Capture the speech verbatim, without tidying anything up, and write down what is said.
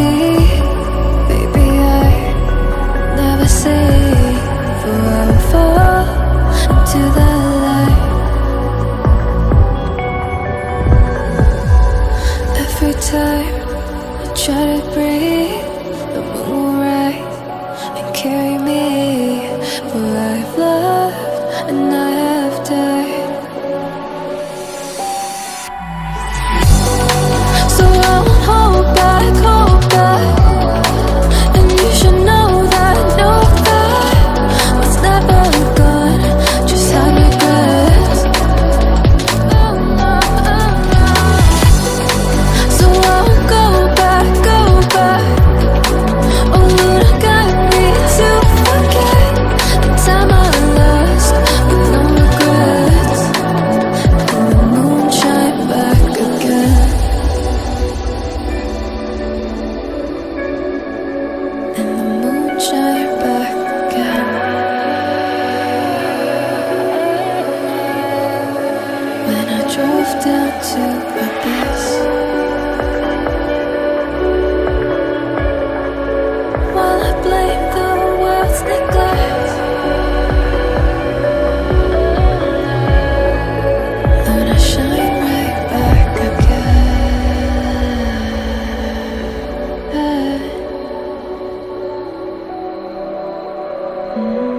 see. Baby, I never see. For I will fall into the light. Every time I try to breathe, the moon will rise and carry me. For I've loved and I have died. Mm-hmm.